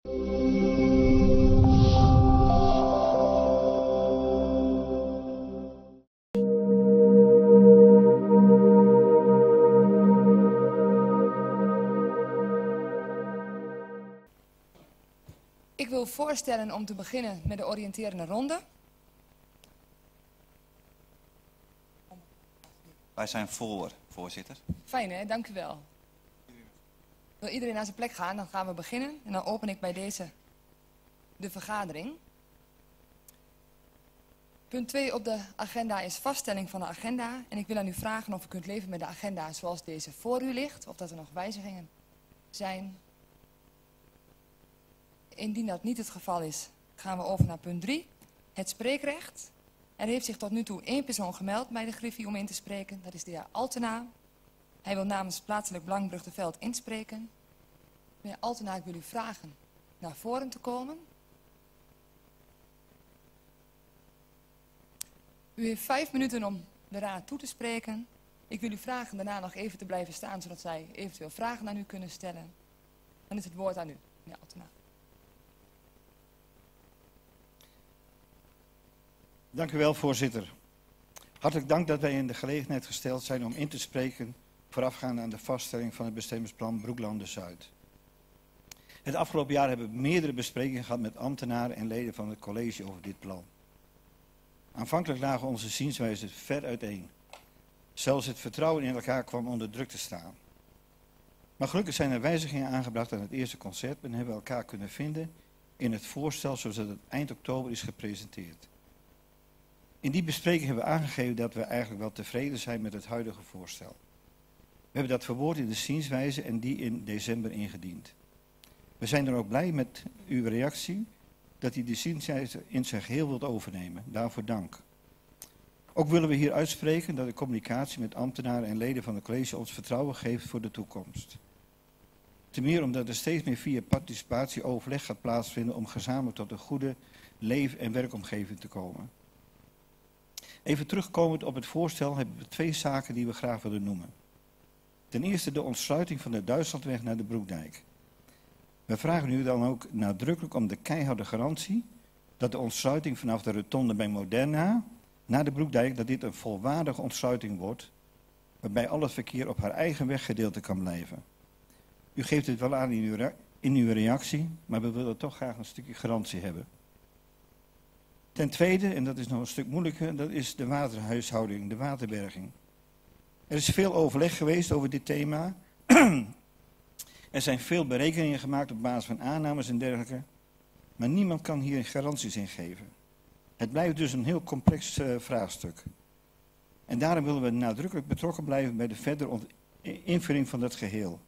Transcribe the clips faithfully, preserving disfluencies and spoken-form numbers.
Ik wil voorstellen om te beginnen met de oriënterende ronde. Wij zijn voor, voorzitter. Fijn hè, dank u wel. Wil iedereen naar zijn plek gaan, dan gaan we beginnen. En dan open ik bij deze de vergadering. Punt twee op de agenda is vaststelling van de agenda. En ik wil aan u vragen of u kunt leven met de agenda zoals deze voor u ligt. Of dat er nog wijzigingen zijn. Indien dat niet het geval is, gaan we over naar punt drie. Het spreekrecht. Er heeft zich tot nu toe één persoon gemeld bij de Griffie om in te spreken. Dat is de heer Altena. Hij wil namens plaatselijk Belang Brugdeveld inspreken. Meneer Altena, ik wil u vragen naar voren te komen. U heeft vijf minuten om de raad toe te spreken. Ik wil u vragen daarna nog even te blijven staan, zodat zij eventueel vragen aan u kunnen stellen. Dan is het woord aan u, meneer Altena. Dank u wel, voorzitter. Hartelijk dank dat wij in de gelegenheid gesteld zijn om in te spreken voorafgaand aan de vaststelling van het bestemmingsplan Broeklanden-Zuid. Het afgelopen jaar hebben we meerdere besprekingen gehad met ambtenaren en leden van het college over dit plan. Aanvankelijk lagen onze zienswijzen ver uiteen. Zelfs het vertrouwen in elkaar kwam onder druk te staan. Maar gelukkig zijn er wijzigingen aangebracht aan het eerste concept en hebben we elkaar kunnen vinden in het voorstel zoals het eind oktober is gepresenteerd. In die bespreking hebben we aangegeven dat we eigenlijk wel tevreden zijn met het huidige voorstel. We hebben dat verwoord in de zienswijze en die in december ingediend. We zijn dan ook blij met uw reactie dat u de zienswijze in zijn geheel wilt overnemen. Daarvoor dank. Ook willen we hier uitspreken dat de communicatie met ambtenaren en leden van het college ons vertrouwen geeft voor de toekomst. Ten meer omdat er steeds meer via participatie overleg gaat plaatsvinden om gezamenlijk tot een goede leef- en werkomgeving te komen. Even terugkomend op het voorstel hebben we twee zaken die we graag willen noemen. Ten eerste de ontsluiting van de Duitslandweg naar de Broekdijk. We vragen u dan ook nadrukkelijk om de keiharde garantie dat de ontsluiting vanaf de rotonde bij Moderna naar de Broekdijk, dat dit een volwaardige ontsluiting wordt, waarbij al het verkeer op haar eigen weggedeelte kan blijven. U geeft dit wel aan in uw, in uw reactie, maar we willen toch graag een stukje garantie hebben. Ten tweede, en dat is nog een stuk moeilijker, dat is de waterhuishouding, de waterberging. Er is veel overleg geweest over dit thema. Er zijn veel berekeningen gemaakt op basis van aannames en dergelijke. Maar niemand kan hier garanties in geven. Het blijft dus een heel complex uh, vraagstuk. En daarom willen we nadrukkelijk betrokken blijven bij de verdere invulling van dat geheel.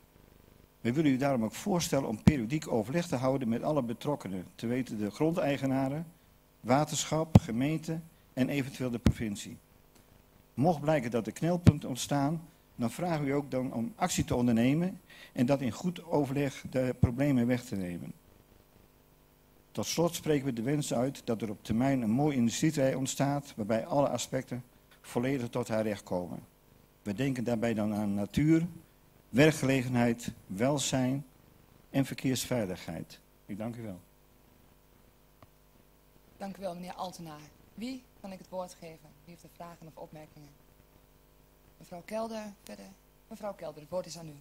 We willen u daarom ook voorstellen om periodiek overleg te houden met alle betrokkenen. Te weten de grondeigenaren, waterschap, gemeente en eventueel de provincie. Mocht blijken dat er knelpunten ontstaan, dan vragen we u ook dan om actie te ondernemen en dat in goed overleg de problemen weg te nemen. Tot slot spreken we de wens uit dat er op termijn een mooie industrieterrein ontstaat waarbij alle aspecten volledig tot haar recht komen. We denken daarbij dan aan natuur, werkgelegenheid, welzijn en verkeersveiligheid. Ik dank u wel. Dank u wel, meneer Altena. Wie kan ik het woord geven? Wie heeft er vragen of opmerkingen? Mevrouw Kelder, verder. Mevrouw Kelder, het woord is aan u.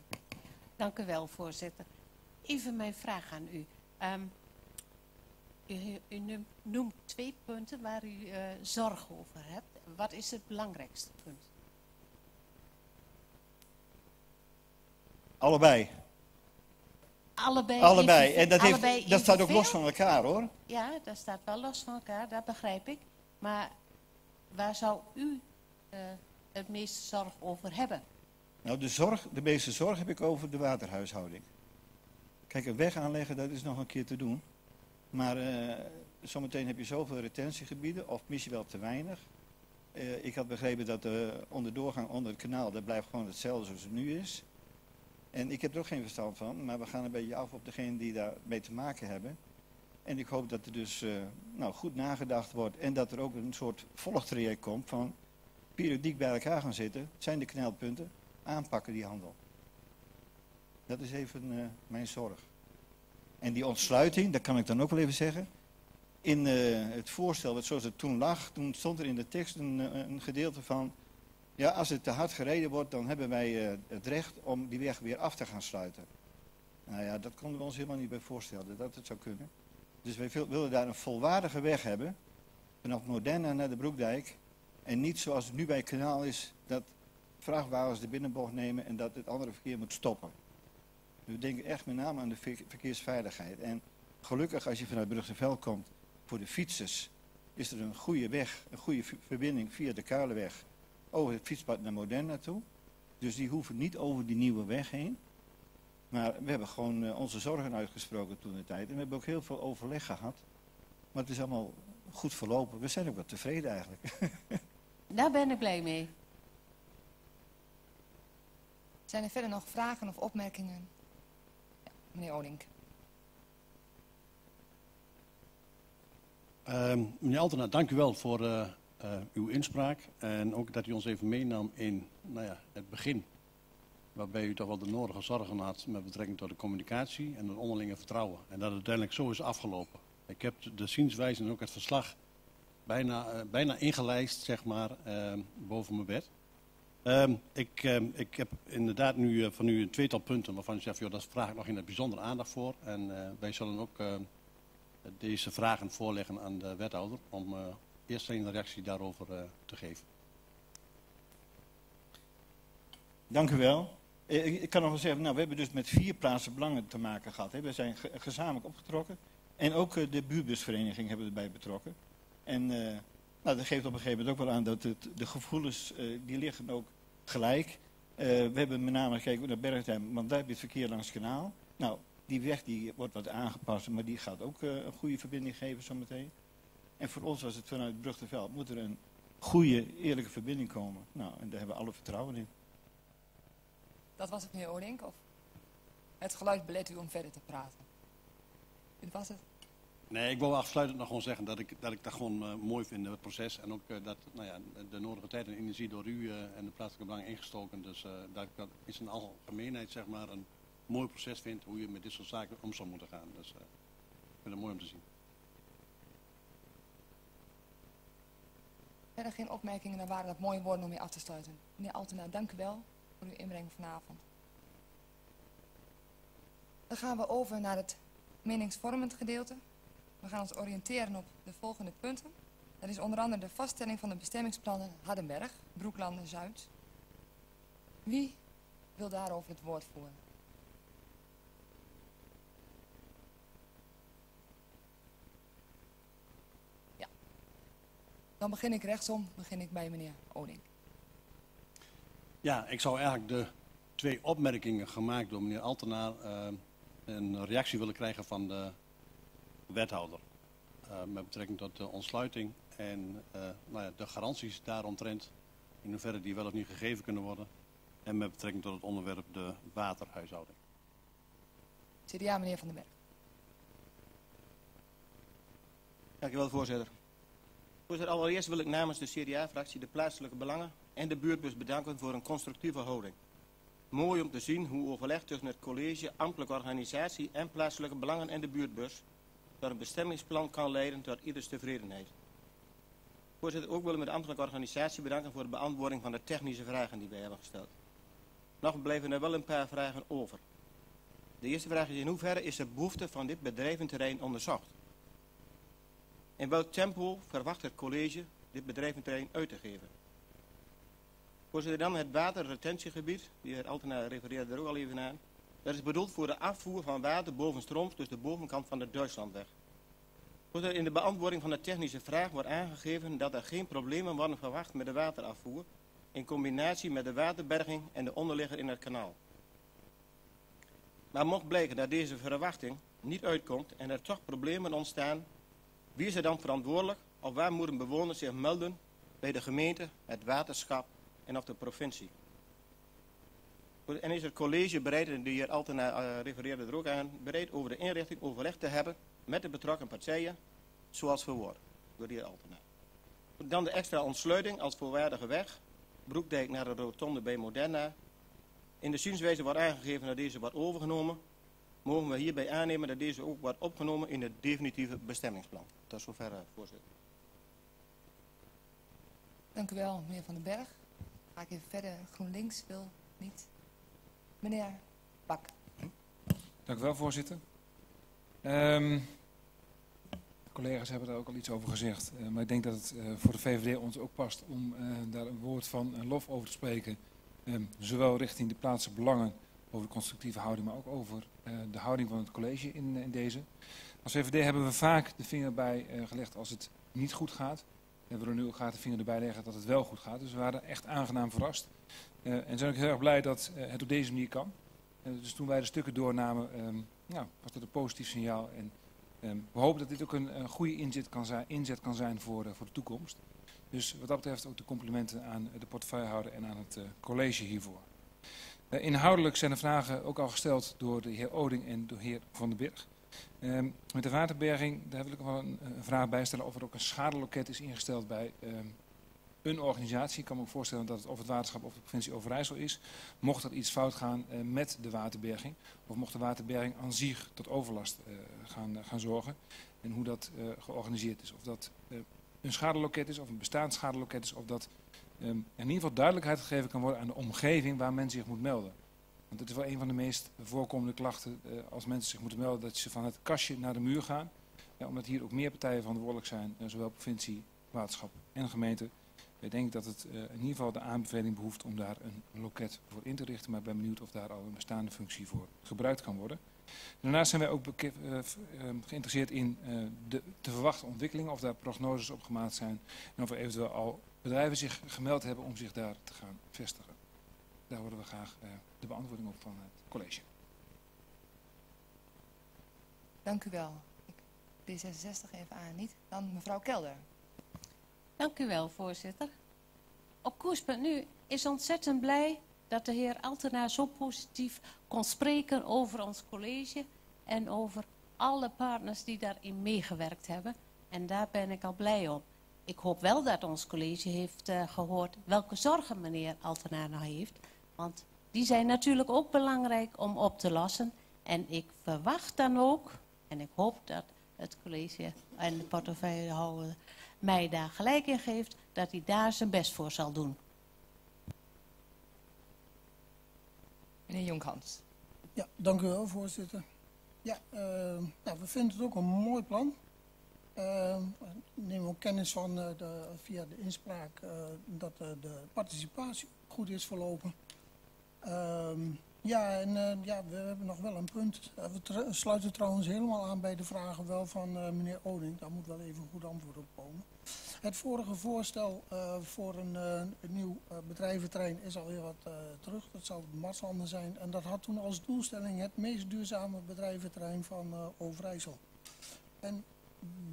Dank u wel, voorzitter. Even mijn vraag aan u. Um, u, u noemt twee punten waar u uh, zorgen over hebt. Wat is het belangrijkste punt? Allebei. Allebei, allebei. Even, en dat, heeft, allebei dat staat ook los van elkaar, hoor. Ja, dat staat wel los van elkaar, dat begrijp ik. Maar waar zou u uh, het meeste zorg over hebben? Nou, de, zorg, de meeste zorg heb ik over de waterhuishouding. Kijk, een weg aanleggen, dat is nog een keer te doen. Maar uh, zometeen heb je zoveel retentiegebieden, of misschien wel te weinig. Uh, ik had begrepen dat de onderdoorgang onder het kanaal, dat blijft gewoon hetzelfde zoals het nu is. En ik heb er ook geen verstand van, maar we gaan een beetje af op degenen die daarmee te maken hebben. En ik hoop dat er dus uh, nou, goed nagedacht wordt en dat er ook een soort volgtraject komt van periodiek bij elkaar gaan zitten. Zijn de knelpunten, aanpakken die handel. Dat is even uh, mijn zorg. En die ontsluiting, dat kan ik dan ook wel even zeggen. In uh, het voorstel, wat zoals het toen lag, toen stond er in de tekst een, een gedeelte van... Ja, als het te hard gereden wordt, dan hebben wij uh, het recht om die weg weer af te gaan sluiten. Nou ja, dat konden we ons helemaal niet bij voorstellen, dat het zou kunnen. Dus wij wilden daar een volwaardige weg hebben, vanaf Moderna naar de Broekdijk. En niet zoals het nu bij het kanaal is, dat vrachtwagens de binnenbocht nemen en dat het andere verkeer moet stoppen. We denken echt met name aan de verkeersveiligheid. En gelukkig, als je vanuit Bruggenveld komt, voor de fietsers is er een goede weg, een goede verbinding via de Kuilenweg over het fietspad naar Moderna toe. Dus die hoeven niet over die nieuwe weg heen. Maar we hebben gewoon onze zorgen uitgesproken toen de tijd. En we hebben ook heel veel overleg gehad. Maar het is allemaal goed verlopen. We zijn ook wel tevreden eigenlijk. Daar ben ik blij mee. Zijn er verder nog vragen of opmerkingen? Ja, meneer Olink. Uh, meneer Altena, dank u wel voor uh, uh, uw inspraak. En ook dat u ons even meenam in nou ja, het begin. Waarbij u toch wel de nodige zorgen had met betrekking tot de communicatie en het onderlinge vertrouwen. En dat het uiteindelijk zo is afgelopen. Ik heb de zienswijze en ook het verslag bijna, uh, bijna ingelijst, zeg maar, uh, boven mijn bed. Um, ik, um, ik heb inderdaad nu uh, van u een tweetal punten waarvan u zegt, joh, daar vraag ik nog in het bijzonder aandacht voor. En uh, wij zullen ook uh, deze vragen voorleggen aan de wethouder om uh, eerst een reactie daarover uh, te geven. Dank u wel. Ik kan nog wel zeggen, nou, we hebben dus met vier plaatsen belangen te maken gehad. Hè. We zijn ge gezamenlijk opgetrokken. En ook uh, de buurtbusvereniging hebben we erbij betrokken. En uh, nou, dat geeft op een gegeven moment ook wel aan dat het, de gevoelens, uh, die liggen ook gelijk. Uh, we hebben met name gekeken naar Bergentheim, want daar heb je het verkeer langs het kanaal. Nou, die weg die wordt wat aangepast, maar die gaat ook uh, een goede verbinding geven zometeen. En voor ons was het vanuit Bruggenveld, moet er een goede, eerlijke verbinding komen. Nou, en daar hebben we alle vertrouwen in. Dat was het, meneer Olink, of het geluid belet u om verder te praten? Dit was het? Nee, ik wil afsluitend nog gewoon zeggen dat ik dat, ik dat gewoon uh, mooi vind, het proces. En ook uh, dat nou ja, de nodige tijd en energie door u uh, en de plaatselijke belangen ingestoken. Dus uh, dat ik dat in zijn algemeenheid, zeg maar, een mooi proces vind hoe je met dit soort zaken om zou moeten gaan. Dus uh, ik vind het mooi om te zien. Verder geen opmerkingen, dan waren dat mooie woorden om mee af te sluiten. Meneer Altena, dank u wel voor uw inbreng vanavond. Dan gaan we over naar het meningsvormend gedeelte. We gaan ons oriënteren op de volgende punten. Dat is onder andere de vaststelling van de bestemmingsplannen Hardenberg, Broeklanden-Zuid. Wie wil daarover het woord voeren? Ja. Dan begin ik rechtsom, begin ik bij meneer Olink. Ja, ik zou eigenlijk de twee opmerkingen gemaakt door meneer Altena uh, een reactie willen krijgen van de wethouder uh, met betrekking tot de ontsluiting en uh, nou ja, de garanties daaromtrent, in hoeverre die wel of niet gegeven kunnen worden, en met betrekking tot het onderwerp de waterhuishouding. C D A, meneer Van den Berg. Dank u wel, voorzitter. Voorzitter, allereerst wil ik namens de C D A-fractie de plaatselijke belangen en de buurtbus bedanken voor een constructieve houding. Mooi om te zien hoe overleg tussen het college, ambtelijke organisatie en plaatselijke belangen en de buurtbus dat een bestemmingsplan kan leiden tot ieders tevredenheid. Voorzitter, ook willen we de ambtelijke organisatie bedanken voor de beantwoording van de technische vragen die wij hebben gesteld. Nog bleven er wel een paar vragen over. De eerste vraag is: in hoeverre is de behoefte van dit bedrijventerrein onderzocht? In welk tempo verwacht het college dit bedrijventerrein uit te geven? Voorzitter, dan het waterretentiegebied, die heer Altena refereerde er ook al even aan. Dat is bedoeld voor de afvoer van water bovenstrooms, dus de bovenkant van de Duitslandweg. Voorzitter, in de beantwoording van de technische vraag wordt aangegeven dat er geen problemen worden verwacht met de waterafvoer, in combinatie met de waterberging en de onderligger in het kanaal. Maar mocht blijken dat deze verwachting niet uitkomt en er toch problemen ontstaan, wie is er dan verantwoordelijk of waar moeten bewoners zich melden bij de gemeente, het waterschap en of de provincie? En is het college bereid, en de heer Altena refereerde er ook aan, bereid over de inrichting overleg te hebben met de betrokken partijen, zoals verwoord door de heer Altena. Dan de extra ontsluiting als voorwaardige weg, Broekdijk naar de rotonde bij Moderna. In de zienswijze wordt aangegeven dat deze wordt overgenomen. mogen we hierbij aannemen dat deze ook wordt opgenomen in het definitieve bestemmingsplan. Tot zover, voorzitter. Dank u wel, meneer Van den Berg. Ga ik even verder. GroenLinks wil niet. Meneer Bak. Dank u wel, voorzitter. Um, de collega's hebben daar ook al iets over gezegd. Uh, maar ik denk dat het uh, voor de V V D ons ook past om uh, daar een woord van uh, lof over te spreken. Um, zowel richting de plaatselijke belangen over de constructieve houding, maar ook over uh, de houding van het college in, in deze. Als V V D hebben we vaak de vinger bij uh, gelegd als het niet goed gaat. En we nu gaat de vinger erbij leggen dat het wel goed gaat. Dus we waren echt aangenaam verrast. Uh, en zijn ook heel erg blij dat uh, het op deze manier kan. Uh, dus toen wij de stukken doornamen, um, ja, was dat een positief signaal. En um, we hopen dat dit ook een, een goede inzet kan zijn, inzet kan zijn voor, uh, voor de toekomst. Dus wat dat betreft ook de complimenten aan de portefeuillehouder en aan het uh, college hiervoor. Uh, inhoudelijk zijn de vragen ook al gesteld door de heer Oding en door de heer Van den Berg. Uh, met de waterberging, daar wil ik wel een, een vraag bij stellen of er ook een schadeloket is ingesteld bij uh, een organisatie. Ik kan me ook voorstellen dat het of het waterschap of de provincie Overijssel is. Mocht er iets fout gaan uh, met de waterberging of mocht de waterberging aan zich tot overlast uh, gaan, uh, gaan zorgen. En hoe dat uh, georganiseerd is. Of dat uh, een schadeloket is of een bestaand schadeloket is. Of dat um, in ieder geval duidelijkheid gegeven kan worden aan de omgeving waar men zich moet melden. Want het is wel een van de meest voorkomende klachten eh, als mensen zich moeten melden dat ze van het kastje naar de muur gaan. Ja, omdat hier ook meer partijen verantwoordelijk zijn, eh, zowel provincie, waterschap en gemeente. Ik denk dat het eh, in ieder geval de aanbeveling behoeft om daar een loket voor in te richten. Maar ik ben benieuwd of daar al een bestaande functie voor gebruikt kan worden. Daarnaast zijn wij ook eh, geïnteresseerd in eh, de te verwachten ontwikkelingen, of daar prognoses op gemaakt zijn. En of er eventueel al bedrijven zich gemeld hebben om zich daar te gaan vestigen. Daar horen we graag uh, de beantwoording op van het college. Dank u wel. Ik D zesenzestig even aan niet. Dan mevrouw Kelder. Dank u wel, voorzitter. Op koers punt nu is ontzettend blij dat de heer Altena zo positief kon spreken over ons college en over alle partners die daarin meegewerkt hebben. En daar ben ik al blij om. Ik hoop wel dat ons college heeft uh, gehoord welke zorgen meneer Altena nou heeft. Want die zijn natuurlijk ook belangrijk om op te lossen. En ik verwacht dan ook, en ik hoop dat het college en de portefeuillehouder mij daar gelijk in geeft, dat hij daar zijn best voor zal doen. Meneer Jonkhans. Ja, dank u wel, voorzitter. Ja, uh, nou, we vinden het ook een mooi plan. Uh, nemen we ook kennis van uh, de, via de inspraak uh, dat uh, de participatie goed is verlopen. Uh, ja, en uh, ja, we hebben nog wel een punt. Uh, we sluiten trouwens helemaal aan bij de vragen wel van uh, meneer Oding. Daar moet wel even een goed antwoord op komen. Het vorige voorstel uh, voor een, uh, een nieuw uh, bedrijventerrein is alweer wat uh, terug. Dat zou de Marslanden zijn. En dat had toen als doelstelling het meest duurzame bedrijventerrein van uh, Overijssel. En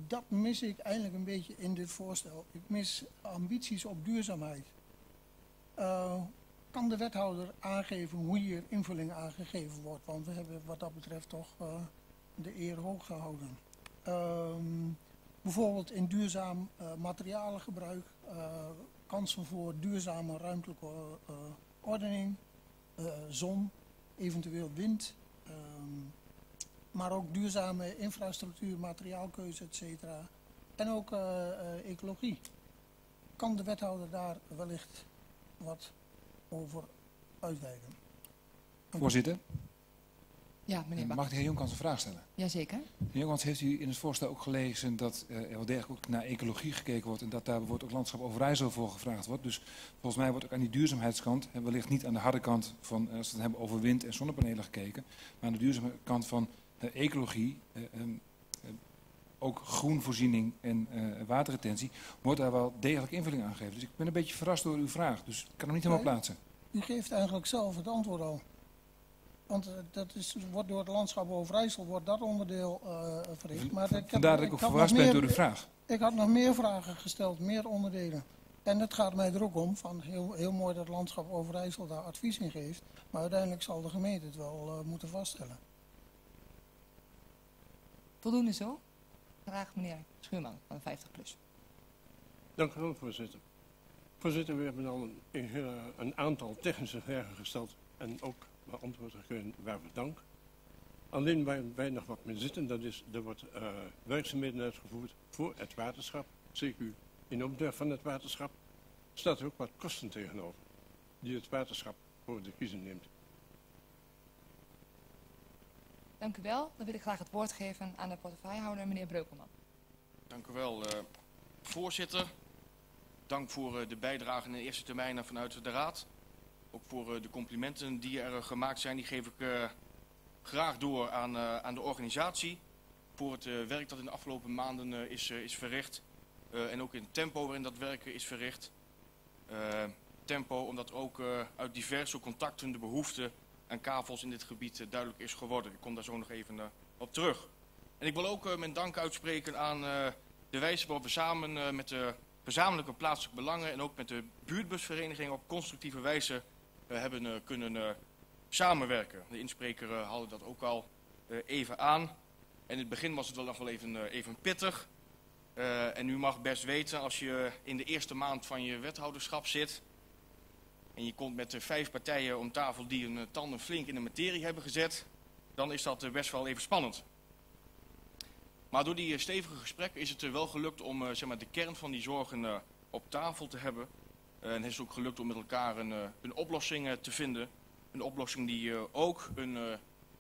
dat mis ik eigenlijk een beetje in dit voorstel. Ik mis ambities op duurzaamheid. Uh, kan de wethouder aangeven hoe hier invulling aangegeven wordt? Want we hebben wat dat betreft toch uh, de eer hoog gehouden. Uh, bijvoorbeeld in duurzaam uh, materialengebruik, uh, kansen voor duurzame ruimtelijke uh, ordening, uh, zon, eventueel wind. Uh, Maar ook duurzame infrastructuur, materiaalkeuze, et cetera. En ook uh, uh, ecologie. Kan de wethouder daar wellicht wat over uitweiden? Voorzitter. Ja, meneer Bak. Mag de heer Jonkhans een vraag stellen? Jazeker. Meneer Jonkhans, heeft u in het voorstel ook gelezen dat uh, er wel degelijk ook naar ecologie gekeken wordt en dat daar bijvoorbeeld ook landschap Overijssel voor gevraagd wordt. Dus volgens mij wordt ook aan die duurzaamheidskant, en wellicht niet aan de harde kant van, uh, als we het hebben over wind en zonnepanelen gekeken, maar aan de duurzame kant van Uh, ecologie, uh, um, uh, ook groenvoorziening en uh, waterretentie, wordt daar wel degelijk invulling aan gegeven. Dus ik ben een beetje verrast door uw vraag, dus ik kan hem niet helemaal nee, plaatsen. U geeft eigenlijk zelf het antwoord al. Want uh, dat is, wordt door het landschap Overijssel wordt dat onderdeel uh, verricht. Maar ik heb, dat ik ook verrast ben door de vraag. Ik had nog meer vragen gesteld, meer onderdelen. En dat gaat mij er ook om, van heel, heel mooi dat landschap Overijssel daar advies in geeft. Maar uiteindelijk zal de gemeente het wel uh, moeten vaststellen. Voldoende zo? Graag meneer Schuurman van vijftig plus. Dank u wel, voorzitter. Voorzitter, we hebben al een, een aantal technische vragen gesteld en ook beantwoord gekregen waarvoor dank. Alleen waar wij nog wat mee zitten, dat is, er wordt uh, werkzaamheden uitgevoerd voor het waterschap. C Q in opdracht van het waterschap staat er ook wat kosten tegenover die het waterschap voor de kiezer neemt. Dank u wel. Dan wil ik graag het woord geven aan de portefeuillehouder, meneer Breukelman. Dank u wel, uh, voorzitter. Dank voor uh, de bijdrage in de eerste termijn vanuit de Raad. Ook voor uh, de complimenten die er uh, gemaakt zijn, die geef ik uh, graag door aan, uh, aan de organisatie. Voor het uh, werk dat in de afgelopen maanden uh, is, uh, is verricht. Uh, en ook in het tempo waarin dat werken is verricht. Uh, tempo omdat ook uh, uit diverse contacten de behoefte aan kavels in dit gebied uh, duidelijk is geworden. Ik kom daar zo nog even uh, op terug. En ik wil ook uh, mijn dank uitspreken aan uh, de wijze waarop we samen uh, met de gezamenlijke plaatselijke belangen en ook met de buurtbusvereniging op constructieve wijze uh, hebben uh, kunnen uh, samenwerken. De inspreker uh, haalde dat ook al uh, even aan. En in het begin was het wel nog wel even, uh, even pittig. Uh, en u mag best weten, als je in de eerste maand van je wethouderschap zit en je komt met uh, vijf partijen om tafel die hun uh, tanden flink in de materie hebben gezet, dan is dat uh, best wel even spannend. Maar door die uh, stevige gesprekken is het uh, wel gelukt om uh, zeg maar, de kern van die zorgen uh, op tafel te hebben. Uh, en het is ook gelukt om met elkaar een, uh, een oplossing uh, te vinden. Een oplossing die uh, ook een uh,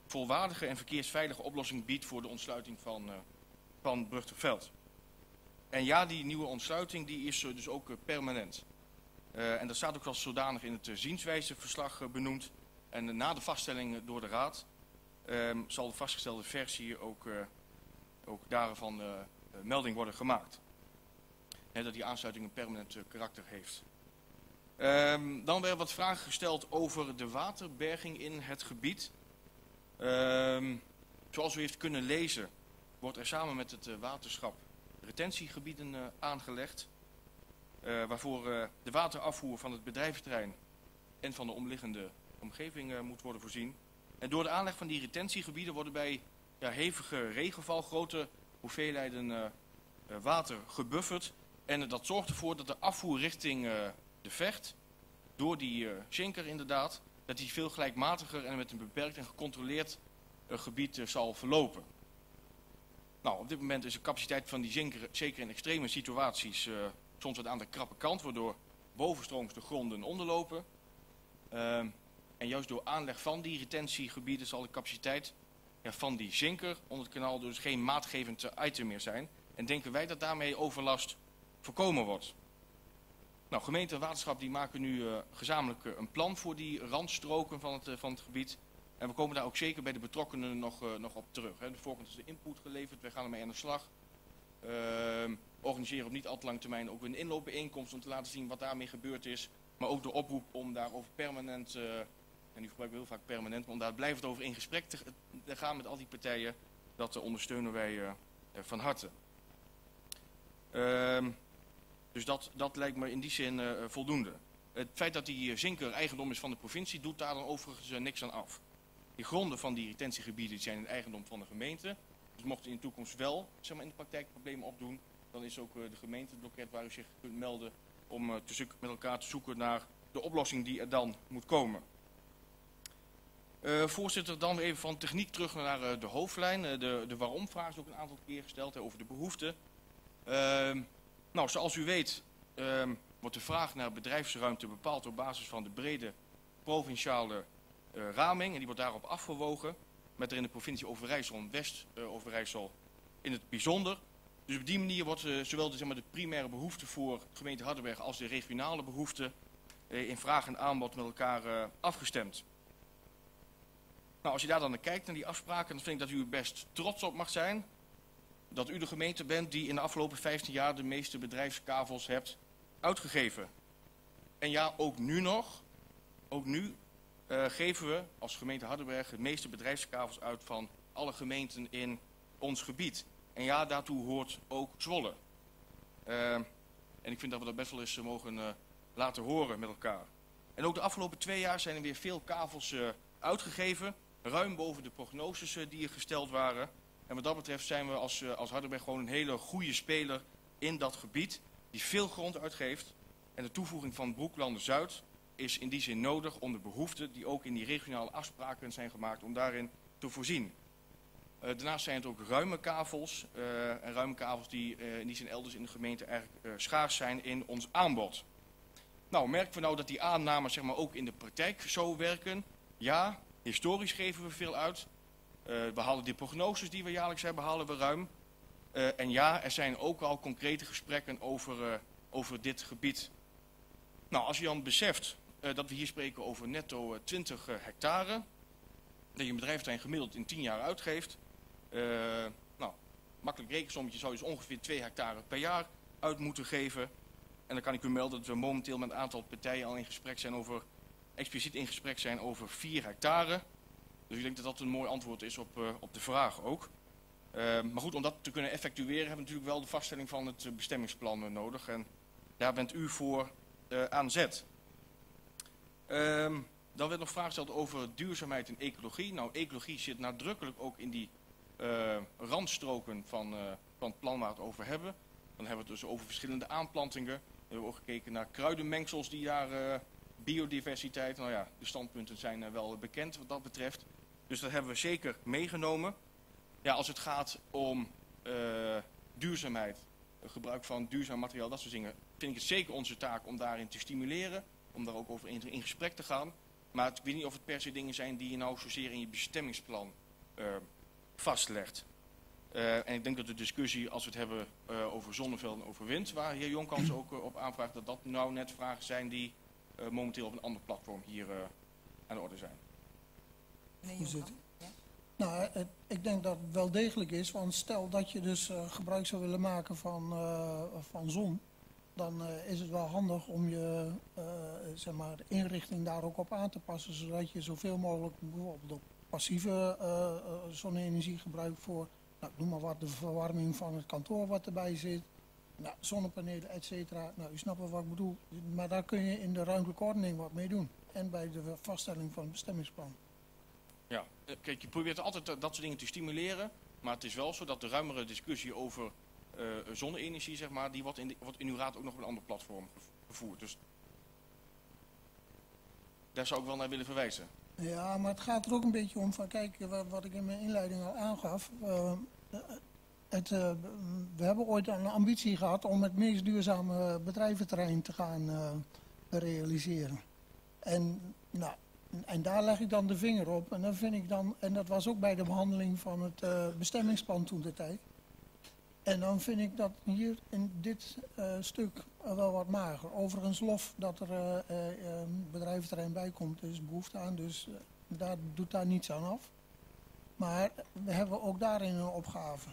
volwaardige en verkeersveilige oplossing biedt voor de ontsluiting van, uh, van Brugterveld. En ja, die nieuwe ontsluiting die is uh, dus ook uh, permanent. Uh, en dat staat ook als zodanig in het uh, zienswijzeverslag uh, benoemd. En uh, na de vaststelling uh, door de Raad um, zal de vastgestelde versie ook, uh, ook daarvan uh, uh, melding worden gemaakt. He, dat die aansluiting een permanent uh, karakter heeft. Um, dan werden wat vragen gesteld over de waterberging in het gebied. Um, zoals u heeft kunnen lezen, wordt er samen met het uh, waterschap retentiegebieden uh, aangelegd. Uh, waarvoor uh, de waterafvoer van het bedrijventerrein en van de omliggende omgeving uh, moet worden voorzien. En door de aanleg van die retentiegebieden worden bij ja, hevige regenval grote hoeveelheden uh, uh, water gebufferd. En uh, dat zorgt ervoor dat de afvoer richting uh, de Vecht, door die uh, zinker inderdaad, dat die veel gelijkmatiger en met een beperkt en gecontroleerd uh, gebied uh, zal verlopen. Nou, op dit moment is de capaciteit van die zinker, zeker in extreme situaties, uh, soms wat aan de krappe kant, waardoor bovenstrooms de gronden onderlopen. Uh, en juist door aanleg van die retentiegebieden zal de capaciteit ja, van die zinker onder het kanaal dus geen maatgevend item meer zijn. En denken wij dat daarmee overlast voorkomen wordt. Nou, gemeente en waterschap die maken nu uh, gezamenlijk uh, een plan voor die randstroken van het, uh, van het gebied. En we komen daar ook zeker bij de betrokkenen nog, uh, nog op terug. Hè. De volgende is de input geleverd, wij gaan ermee aan de slag. Uh, organiseren op niet al te lange termijn ook een inloopbijeenkomst om te laten zien wat daarmee gebeurd is. Maar ook de oproep om daarover permanent, uh, en nu gebruiken we heel vaak permanent, maar om daar blijvend over in gesprek te, te gaan met al die partijen. Dat uh, ondersteunen wij uh, van harte. Uh, dus dat, dat lijkt me in die zin uh, voldoende. Het feit dat die zinker eigendom is van de provincie doet daar dan overigens uh, niks aan af. Die gronden van die retentiegebieden zijn in eigendom van de gemeente. Dus mocht u in de toekomst wel zeg maar, in de praktijk problemen opdoen, dan is ook de gemeente het loket waar u zich kunt melden om te zoeken, met elkaar te zoeken naar de oplossing die er dan moet komen. Uh, voorzitter, dan weer even van techniek terug naar uh, de hoofdlijn. Uh, de de waarom-vraag is ook een aantal keer gesteld hè, over de behoeften. Uh, nou, zoals u weet uh, wordt de vraag naar bedrijfsruimte bepaald op basis van de brede provinciale uh, raming. En die wordt daarop afgewogen. Met er in de provincie Overijssel en West-Overijssel in het bijzonder. Dus op die manier wordt uh, zowel de, zeg maar, de primaire behoefte voor de gemeente Hardenberg als de regionale behoefte uh, in vraag en aanbod met elkaar uh, afgestemd. Nou, als je daar dan naar kijkt, naar die afspraken, dan vind ik dat u er best trots op mag zijn. Dat u de gemeente bent die in de afgelopen vijftien jaar de meeste bedrijfskavels hebt uitgegeven. En ja, ook nu nog, ook nu uh, geven we als gemeente Hardenberg de meeste bedrijfskavels uit van alle gemeenten in ons gebied. En ja, daartoe hoort ook Zwolle. Uh, en ik vind dat we dat best wel eens mogen uh, laten horen met elkaar. En ook de afgelopen twee jaar zijn er weer veel kavels uh, uitgegeven. Ruim boven de prognoses uh, die er gesteld waren. En wat dat betreft zijn we als, uh, als Hardenberg gewoon een hele goede speler in dat gebied. Die veel grond uitgeeft. En de toevoeging van Broeklanden-Zuid is in die zin nodig om de behoeften die ook in die regionale afspraken zijn gemaakt om daarin te voorzien. Uh, daarnaast zijn het ook ruime kavels. Uh, en ruime kavels die, uh, die zijn elders in de gemeente eigenlijk uh, schaars zijn in ons aanbod. Nou, merken we nou dat die aannames zeg maar, ook in de praktijk zo werken? Ja, historisch geven we veel uit. Uh, we halen die prognoses die we jaarlijks hebben, halen we ruim. Uh, en ja, er zijn ook al concrete gesprekken over, uh, over dit gebied. Nou, als je dan beseft uh, dat we hier spreken over netto uh, twintig uh, hectare... dat je een bedrijfterrein gemiddeld in tien jaar uitgeeft... Uh, nou, makkelijk rekensommetje zou je dus ongeveer twee hectare per jaar uit moeten geven. En dan kan ik u melden dat we momenteel met een aantal partijen al in gesprek zijn over... expliciet in gesprek zijn over vier hectare. Dus ik denk dat dat een mooi antwoord is op, uh, op de vraag ook. Uh, maar goed, om dat te kunnen effectueren hebben we natuurlijk wel de vaststelling van het bestemmingsplan uh, nodig. En daar bent u voor uh, aan zet. Um, dan werd nog vraag gesteld over duurzaamheid en ecologie. Nou, ecologie zit nadrukkelijk ook in die uh, randstroken van, uh, van het plan waar we het over hebben. Dan hebben we het dus over verschillende aanplantingen. Dan hebben we ook gekeken naar kruidenmengsels die daar... Uh, biodiversiteit, nou ja, de standpunten zijn uh, wel bekend wat dat betreft. Dus dat hebben we zeker meegenomen. Ja, als het gaat om uh, duurzaamheid, gebruik van duurzaam materiaal, dat soort dingen, vind ik het zeker onze taak om daarin te stimuleren, om daar ook over in, in gesprek te gaan. Maar ik weet niet of het per se dingen zijn die je nou zozeer in je bestemmingsplan uh, vastlegt. Uh, en ik denk dat de discussie, als we het hebben uh, over zonneveld en over wind, waar heer Jonkans ook uh, op aanvraagt, dat dat nou net vragen zijn die... Uh, momenteel op een ander platform hier uh, aan de orde zijn. Hoe zit het? Nou, het, ik denk dat het wel degelijk is, want stel dat je dus uh, gebruik zou willen maken van, uh, van zon, dan uh, is het wel handig om je uh, zeg maar, de inrichting daar ook op aan te passen, zodat je zoveel mogelijk bijvoorbeeld op passieve uh, zonne-energie gebruikt voor, nou, noem maar wat, de verwarming van het kantoor wat erbij zit. Nou, zonnepanelen, et cetera. Nou, u snapt wel wat ik bedoel. Maar daar kun je in de ruimtelijke ordening wat mee doen. En bij de vaststelling van het bestemmingsplan. Ja, kijk, je probeert altijd dat soort dingen te stimuleren. Maar het is wel zo dat de ruimere discussie over uh, zonne-energie, zeg maar, die wordt in, de, wordt in uw raad ook nog op een ander platform gevoerd. Dus daar zou ik wel naar willen verwijzen. Ja, maar het gaat er ook een beetje om van, kijk, wat, wat ik in mijn inleiding al aangaf... Uh, Het, uh, we hebben ooit een ambitie gehad om het meest duurzame bedrijventerrein te gaan uh, realiseren. En, nou, en daar leg ik dan de vinger op. En, dan vind ik dan, en dat was ook bij de behandeling van het uh, bestemmingsplan toen de tijd. En dan vind ik dat hier in dit uh, stuk uh, wel wat mager. Overigens lof dat er uh, uh, bedrijventerrein bij komt. Er is behoefte aan, dus uh, daar doet daar niets aan af. Maar we hebben ook daarin een opgave.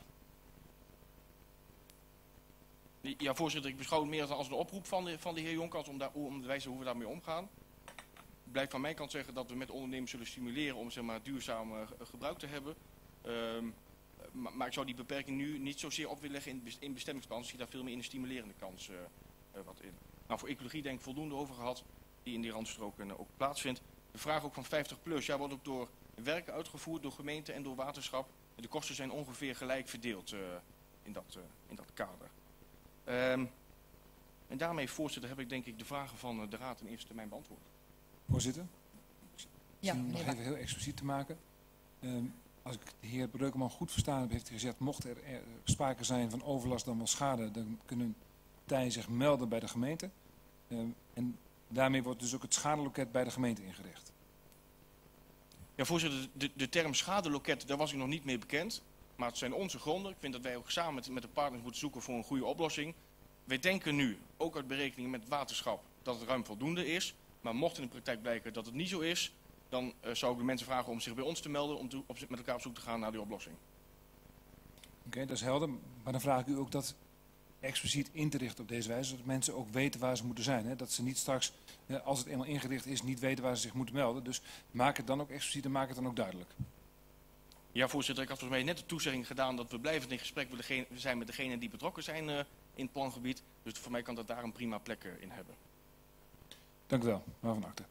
Ja, voorzitter, ik beschouw het meer als een oproep van de, van de heer Jonkans om, daar, om te wijzen hoe we daarmee omgaan. Ik blijf van mijn kant zeggen dat we met ondernemers zullen stimuleren om zeg maar, duurzaam uh, gebruik te hebben. Um, maar, maar ik zou die beperking nu niet zozeer op willen leggen in, in bestemmingsplan. Ik zie daar veel meer in de stimulerende kans uh, uh, wat in. Nou, voor ecologie denk ik voldoende over gehad, die in die randstroken uh, ook plaatsvindt. De vraag ook van vijftig plus, ja, wordt ook door werken uitgevoerd, door gemeente en door waterschap. De kosten zijn ongeveer gelijk verdeeld uh, in, dat, uh, in dat kader. Um, en daarmee, voorzitter, heb ik denk ik de vragen van de raad in eerste termijn beantwoord. Voorzitter, ja, om nog even heel expliciet te maken. Um, als ik de heer Breukelman goed verstaan heb, heeft hij gezegd, mocht er, er sprake zijn van overlast dan wel schade, dan kunnen partijen zich melden bij de gemeente. Um, en daarmee wordt dus ook het schadeloket bij de gemeente ingericht. Ja, voorzitter, de, de term schadeloket, daar was ik nog niet mee bekend. Maar het zijn onze gronden. Ik vind dat wij ook samen met, met de partners moeten zoeken voor een goede oplossing. Wij denken nu, ook uit berekeningen met het waterschap, dat het ruim voldoende is. Maar mocht in de praktijk blijken dat het niet zo is, dan uh, zou ik de mensen vragen om zich bij ons te melden, om te, op, met elkaar op zoek te gaan naar die oplossing. Oké, okay, dat is helder. Maar dan vraag ik u ook dat expliciet in te richten op deze wijze, zodat mensen ook weten waar ze moeten zijn. Hè? Dat ze niet straks, als het eenmaal ingericht is, niet weten waar ze zich moeten melden. Dus maak het dan ook expliciet en maak het dan ook duidelijk. Ja, voorzitter, ik had volgens mij net de toezegging gedaan dat we blijvend in gesprek willen zijn met degenen die betrokken zijn uh, in het plangebied. Dus voor mij kan dat daar een prima plek uh, in hebben. Dank u wel, mevrouw Van Akte.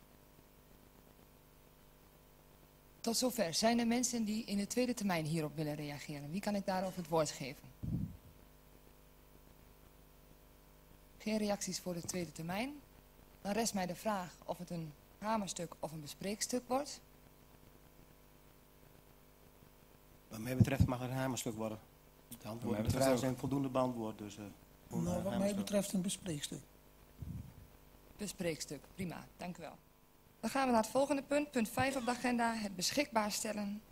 Tot zover. Zijn er mensen die in de tweede termijn hierop willen reageren? Wie kan ik daarover het woord geven? Geen reacties voor de tweede termijn. Dan rest mij de vraag of het een hamerstuk of een bespreekstuk wordt. Wat mij betreft mag er een hamerstuk worden. De antwoorden de vragen zijn voldoende beantwoord. Dus, uh, nou, wat mij betreft een bespreekstuk. Bespreekstuk, prima, dank u wel. Dan gaan we naar het volgende punt, punt vijf op de agenda. Het beschikbaar stellen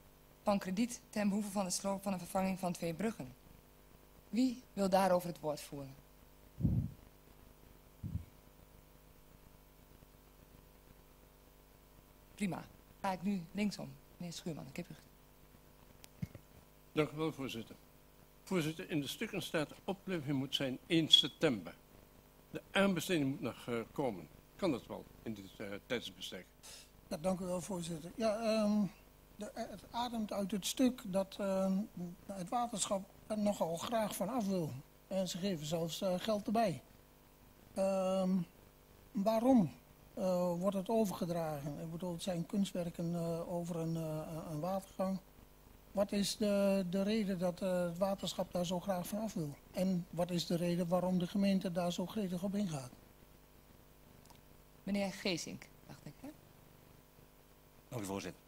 van krediet ten behoeve van het slopen van een vervanging van twee bruggen. Wie wil daarover het woord voeren? Prima. Ga ik nu linksom. Meneer Schuurman, ik heb u. Dank u wel, voorzitter. Voorzitter, in de stukken staat de opleving moet zijn één september. De aanbesteding moet nog uh, komen. Kan dat wel in dit uh, tijdsbestek? Ja, dank u wel, voorzitter. Ja, um, de, het ademt uit het stuk dat um, het waterschap er nogal graag van af wil. En ze geven zelfs uh, geld erbij. Um, waarom? Uh, wordt het overgedragen? Ik bedoel, het zijn kunstwerken uh, over een, uh, een watergang. Wat is de, de reden dat uh, het waterschap daar zo graag van af wil? En wat is de reden waarom de gemeente daar zo gretig op ingaat? Meneer Geesink, dacht ik, hè? Dank u, voorzitter.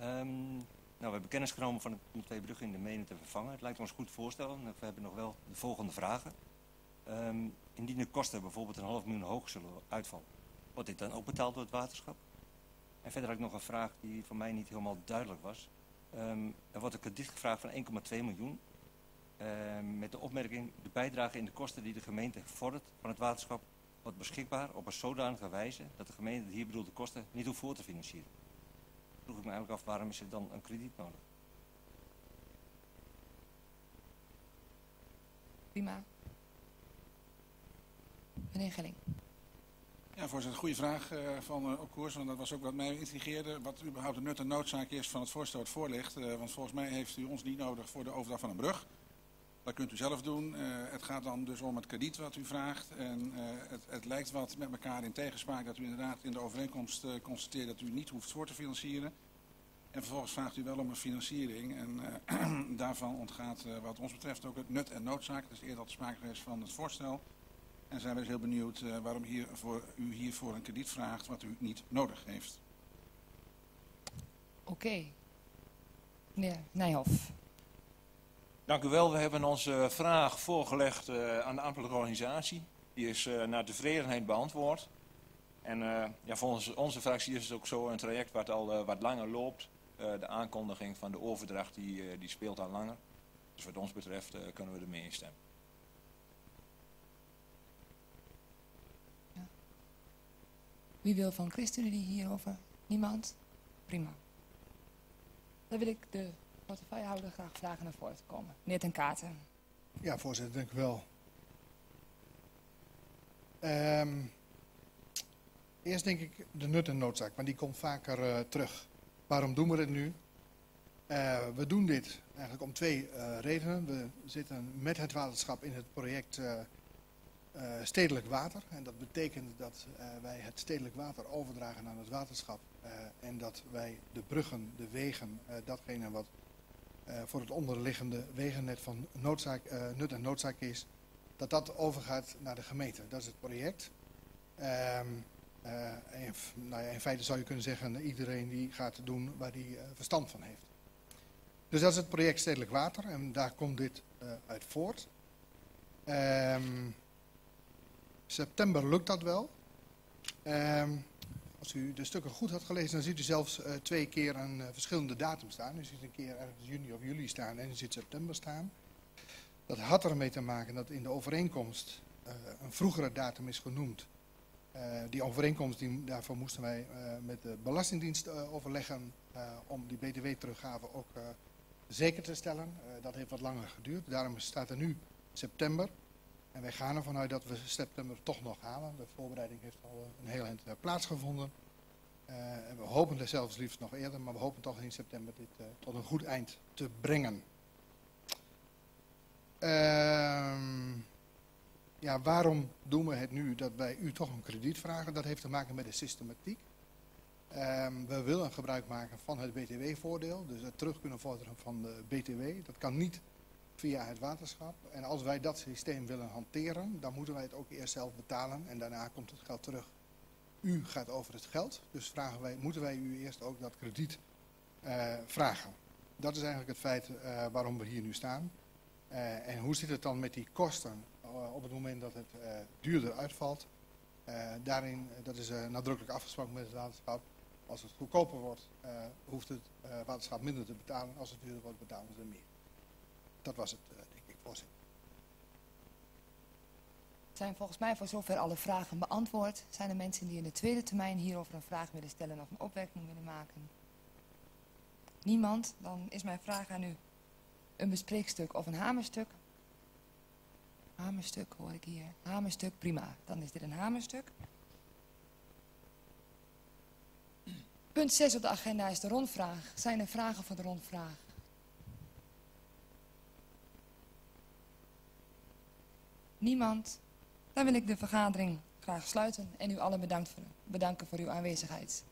Um, nou, we hebben kennis genomen van het, om twee bruggen in de Menen te vervangen. Het lijkt ons goed voorstel. We hebben nog wel de volgende vragen. Um, indien de kosten bijvoorbeeld een half miljoen hoog zullen uitvallen, wordt dit dan ook betaald door het waterschap? En verder had ik nog een vraag die voor mij niet helemaal duidelijk was. Um, er wordt een krediet gevraagd van één komma twee miljoen. Um, met de opmerking, de bijdrage in de kosten die de gemeente vordert van het waterschap wordt beschikbaar op een zodanige wijze dat de gemeente de hier bedoelde kosten niet hoeft voor te financieren. Vroeg ik me eigenlijk af, waarom is er dan een krediet nodig? Prima. Meneer Gelling. Ja, voorzitter, goede vraag uh, van uh, Okoers, want dat was ook wat mij intrigeerde. Wat überhaupt de nut en noodzaak is van het voorstel dat voorligt. Uh, want volgens mij heeft u ons niet nodig voor de overdracht van een brug. Dat kunt u zelf doen. Uh, het gaat dan dus om het krediet wat u vraagt. En uh, het, het lijkt wat met elkaar in tegenspraak dat u inderdaad in de overeenkomst uh, constateert dat u niet hoeft voor te financieren. En vervolgens vraagt u wel om een financiering. En uh, daarvan ontgaat uh, wat ons betreft ook het nut en noodzaak. Dus eerder dat sprake is van het voorstel. En zijn we dus heel benieuwd uh, waarom hier voor, u hiervoor een krediet vraagt wat u niet nodig heeft. Oké. Okay. Meneer Nijhoff. Dank u wel. We hebben onze vraag voorgelegd uh, aan de ambtelijke organisatie. Die is uh, naar tevredenheid beantwoord. En uh, ja, volgens onze fractie is het ook zo een traject wat al uh, wat langer loopt. Uh, de aankondiging van de overdracht die, uh, die speelt al langer. Dus wat ons betreft uh, kunnen we ermee instemmen. Wie wil van christenen die hierover? Niemand? Prima. Dan wil ik de portefeuillehouder graag vragen naar voren te komen. Meneer Ten Katen. Ja, voorzitter, dank u wel. Um, eerst denk ik de nut en noodzaak, want die komt vaker uh, terug. Waarom doen we dit nu? Uh, we doen dit eigenlijk om twee uh, redenen. We zitten met het waterschap in het project Uh, Uh, Stedelijk Water. En dat betekent dat uh, wij het Stedelijk Water overdragen aan het waterschap. Uh, en dat wij de bruggen, de wegen, uh, datgene wat uh, voor het onderliggende wegennet van noodzaak, uh, nut en noodzaak is, dat dat overgaat naar de gemeente. Dat is het project. Uh, uh, in, nou ja, in feite zou je kunnen zeggen, iedereen die gaat doen waar hij uh, verstand van heeft. Dus dat is het project Stedelijk Water en daar komt dit uh, uit voort. Ehm... Uh, September lukt dat wel. Uh, als u de stukken goed had gelezen, dan ziet u zelfs uh, twee keer een uh, verschillende datum staan. U ziet een keer ergens juni of juli staan en u ziet september staan. Dat had ermee te maken dat in de overeenkomst uh, een vroegere datum is genoemd. Uh, die overeenkomst, die, daarvoor moesten wij uh, met de Belastingdienst uh, overleggen uh, om die B T W-teruggave ook uh, zeker te stellen. Uh, dat heeft wat langer geduurd, daarom staat er nu september. En wij gaan ervan uit dat we september toch nog halen. De voorbereiding heeft al een heel eind plaatsgevonden. Uh, en we hopen er zelfs liefst nog eerder, maar we hopen toch in september dit uh, tot een goed eind te brengen. Uh, ja, waarom doen we het nu dat wij u toch een krediet vragen? Dat heeft te maken met de systematiek. Uh, we willen gebruik maken van het B T W-voordeel, dus het terug kunnen vorderen van de B T W. Dat kan niet via het waterschap. En als wij dat systeem willen hanteren, dan moeten wij het ook eerst zelf betalen en daarna komt het geld terug. U gaat over het geld, dus vragen wij, moeten wij u eerst ook dat krediet uh, vragen. dat is eigenlijk het feit uh, waarom we hier nu staan. Uh, en hoe zit het dan met die kosten uh, op het moment dat het uh, duurder uitvalt? Uh, daarin, dat is uh, nadrukkelijk afgesproken met het waterschap. Als het goedkoper wordt, uh, hoeft het uh, waterschap minder te betalen. Als het duurder wordt, betalen ze meer. Dat was het, uh, denk ik, voorzitter. Zijn volgens mij voor zover alle vragen beantwoord. Zijn er mensen die in de tweede termijn hierover een vraag willen stellen of een opmerking willen maken? Niemand? Dan is mijn vraag aan u een bespreekstuk of een hamerstuk. Hamerstuk hoor ik hier. Hamerstuk, prima. Dan is dit een hamerstuk. Punt zes op de agenda is de rondvraag. Zijn er vragen voor de rondvraag? Niemand? Dan wil ik de vergadering graag sluiten en u allen bedankt voor, bedanken voor uw aanwezigheid.